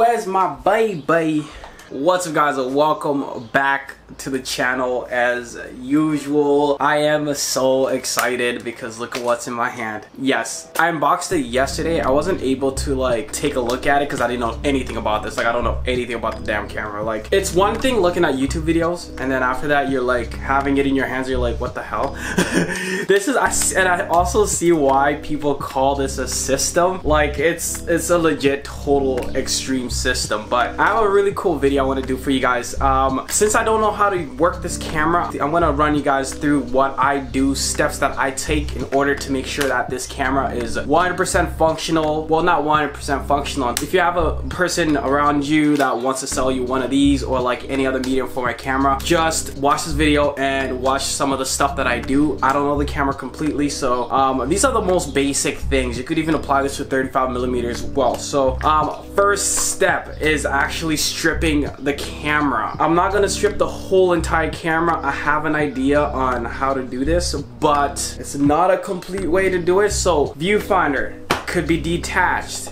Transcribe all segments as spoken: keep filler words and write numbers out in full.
Where's my baby? What's up guys, welcome back to the channel. As usual, I am so excited because look at what's in my hand. Yes, I unboxed it yesterday. I wasn't able to like take a look at it because I didn't know anything about this. Like, I don't know anything about the damn camera. Like, it's one thing looking at YouTube videos, and then after that you're like having it in your hands, you're like, what the hell? This is, I, and I also see why people call this a system. Like, it's it's a legit total extreme system. But I have a really cool video I want to do for you guys. Um, since I don't know how to work this camera, I'm going to run you guys through what I do, steps that I take in order to make sure that this camera is one hundred percent functional. Well, not one hundred percent functional. If you have a person around you that wants to sell you one of these or like any other medium for my camera, just watch this video and watch some of the stuff that I do. I don't know the camera completely, so um, these are the most basic things. You could even apply this to thirty-five millimeter as well. So um, first step is actually stripping the camera. I'm not gonna strip the whole entire camera. I have an idea on how to do this, but it's not a complete way to do it. So viewfinder could be detached,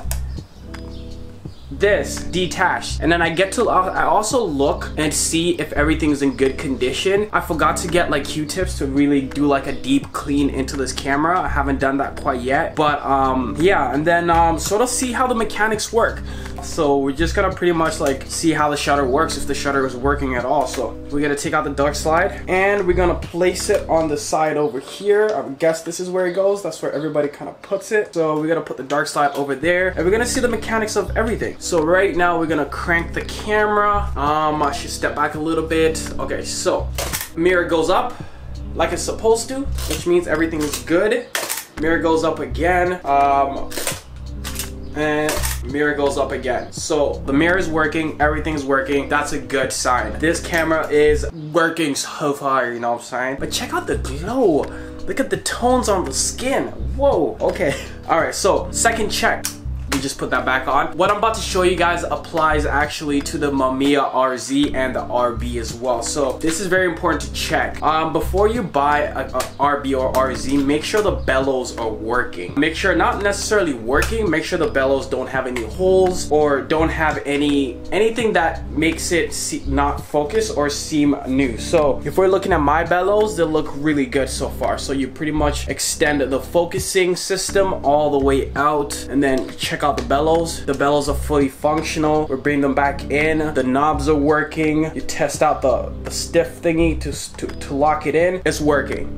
this detached, and then I get to I also look and see if everything's in good condition. I forgot to get like Q-tips to really do like a deep clean into this camera. I haven't done that quite yet, but um yeah, and then um sort of see how the mechanics work. So we're just gonna pretty much like see how the shutter works, if the shutter is working at all. So we're gonna take out the dark slide and we're gonna place it on the side over here. I guess this is where it goes. That's where everybody kind of puts it. So we're gonna put the dark slide over there and we're gonna see the mechanics of everything. So right now we're gonna crank the camera. Um, I should step back a little bit. Okay, so mirror goes up like it's supposed to, which means everything is good. Mirror goes up again. Um, and mirror goes up again. So the mirror is working, everything's working. That's a good sign. This camera is working so far, you know what I'm saying? But check out the glow. Look at the tones on the skin. Whoa, okay. All right, so second check. We just put that back on. What I'm about to show you guys applies actually to the Mamiya R Z and the R B as well. So this is very important to check. Um, before you buy a, a R B or R Z, make sure the bellows are working. Make sure, not necessarily working, make sure the bellows don't have any holes or don't have any anything that makes it see, not focus or seem new. So if we're looking at my bellows, they look really good so far. So you pretty much extend the focusing system all the way out and then check out the bellows. The bellows are fully functional. We're bringing them back in. The knobs are working. You test out the, the stiff thingy to, to, to lock it in. It's working.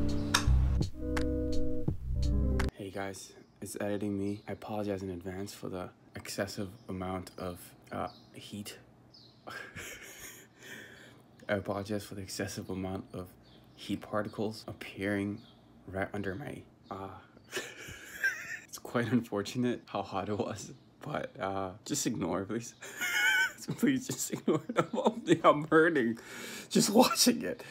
Hey guys, it's editing me. I apologize in advance for the excessive amount of uh, heat. I apologize for the excessive amount of heat particles appearing right under my uh, it's quite unfortunate how hot it was, but uh, just ignore, please. Please just ignore it. I'm hurting just watching it.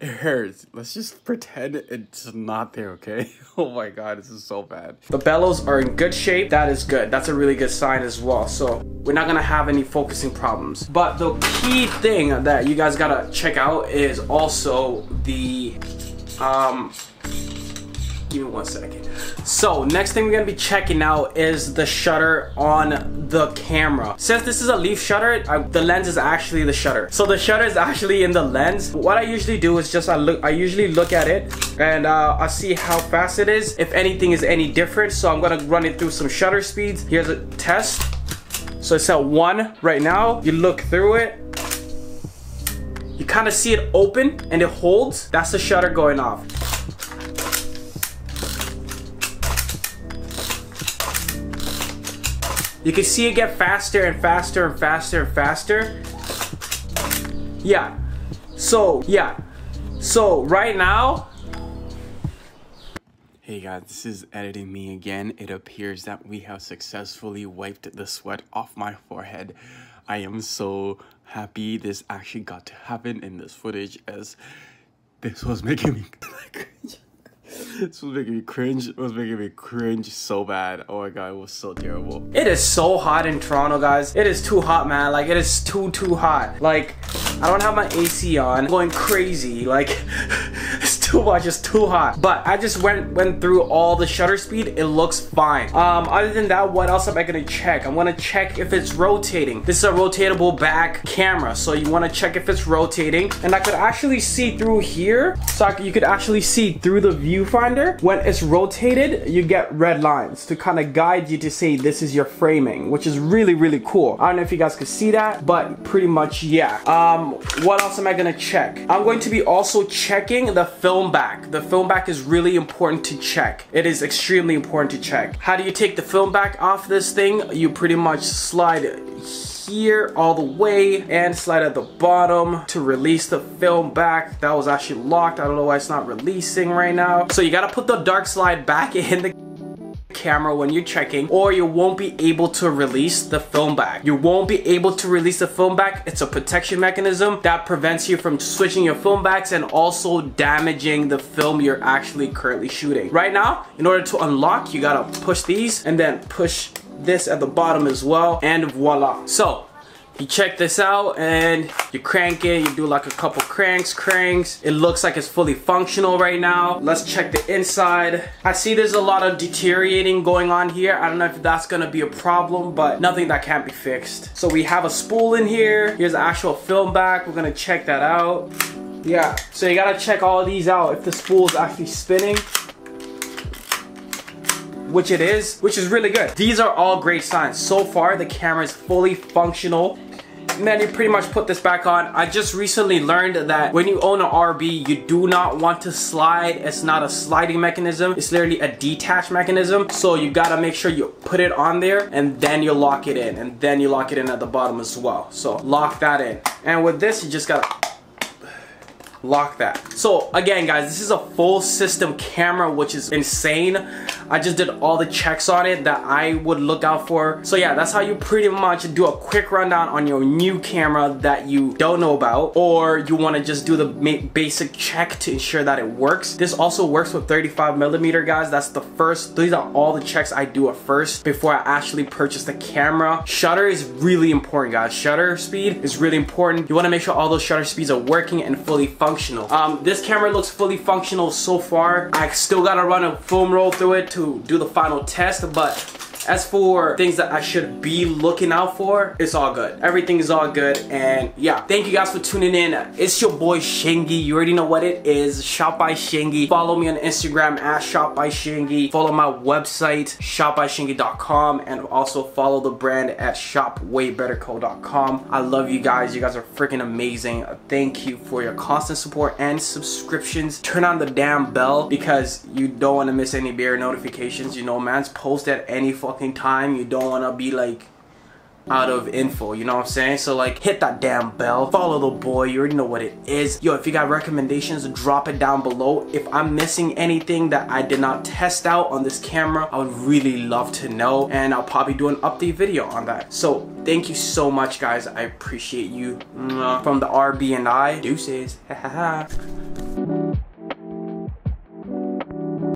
It hurts. Let's just pretend it's not there, okay? Oh my God, this is so bad. The bellows are in good shape. That is good. That's a really good sign as well. So we're not gonna have any focusing problems. But the key thing that you guys gotta check out is also the... Um, give me one second. So next thing we're gonna be checking out is the shutter on the camera. Since this is a leaf shutter, I, the lens is actually the shutter. So the shutter is actually in the lens. What I usually do is just I look. I usually look at it and uh, I see how fast it is. If anything is any different, so I'm gonna run it through some shutter speeds. Here's a test. So it's at one right now. You look through it. You kind of see it open and it holds. That's the shutter going off. You can see it get faster and faster and faster and faster. Yeah. So, yeah. So, right now... Hey guys, this is editing me again. It appears that we have successfully wiped the sweat off my forehead. I am so happy this actually got to happen in this footage, as this was making me... This was making me cringe. It was making me cringe so bad. Oh my God, it was so terrible. It is so hot in Toronto, guys. It is too hot, man. Like, it is too, too hot. Like, I don't have my A C on. I'm going crazy. Like, it's too too much, it's too hot. But I just went went through all the shutter speed, it looks fine. Um, other than that, what else am I gonna check? I'm gonna check if it's rotating. This is a rotatable back camera, so you wanna check if it's rotating. And I could actually see through here, so I, you could actually see through the viewfinder. When it's rotated, you get red lines to kind of guide you to say this is your framing, which is really, really cool. I don't know if you guys could see that, but pretty much, yeah. Um, what else am I gonna check? I'm going to be also checking the film back. The film back is really important to check. It is extremely important to check. How do you take the film back off this thing? You pretty much slide here all the way and slide at the bottom to release the film back. That was actually locked. I don't know why it's not releasing right now. So you gotta put the dark slide back in the camera when you're checking, or you won't be able to release the film back. You won't be able to release the film back. It's a protection mechanism that prevents you from switching your film backs and also damaging the film you're actually currently shooting. Right now, in order to unlock, you gotta push these and then push this at the bottom as well, and voila. So you check this out and you crank it, you do like a couple cranks, cranks. It looks like it's fully functional right now. Let's check the inside. I see there's a lot of deteriorating going on here. I don't know if that's gonna be a problem, but nothing that can't be fixed. So we have a spool in here. Here's the actual film back. We're gonna check that out. Yeah, so you gotta check all of these out if the spool is actually spinning, which it is, which is really good. These are all great signs. So far, the camera is fully functional. And then you pretty much put this back on. I just recently learned that when you own an R B, you do not want to slide. It's not a sliding mechanism. It's literally a detached mechanism. So you gotta make sure you put it on there and then you lock it in. And then you lock it in at the bottom as well. So lock that in. And with this, you just gotta lock that. So again, guys, this is a full system camera, which is insane. I just did all the checks on it that I would look out for. So yeah, that's how you pretty much do a quick rundown on your new camera that you don't know about, or you want to just do the basic check to ensure that it works. This also works with thirty-five millimeter, guys. That's the first. These are all the checks I do at first before I actually purchase the camera. Shutter is really important, guys. Shutter speed is really important. You want to make sure all those shutter speeds are working and fully functional. Um, this camera looks fully functional so far. I still gotta run a film roll through it to do the final test, but as for things that I should be looking out for, it's all good. Everything is all good. And yeah, thank you guys for tuning in. It's your boy Shingie. You already know what it is. Shop by Shingie. Follow me on Instagram at Shop by Shingie. Follow my website, shop by shingie dot com, and also follow the brand at shop way better co dot com. I love you guys. You guys are freaking amazing. Thank you for your constant support and subscriptions. Turn on the damn bell because you don't want to miss any beer notifications. You know, man's post at any fucking time. You don't want to be like out of info, you know what I'm saying? So like, hit that damn bell, follow the boy. You already know what it is. Yo, if you got recommendations, drop it down below. If I'm missing anything that I did not test out on this camera, I would really love to know, and I'll probably do an update video on that. So thank you so much, guys. I appreciate you. From the R B and I, deuces.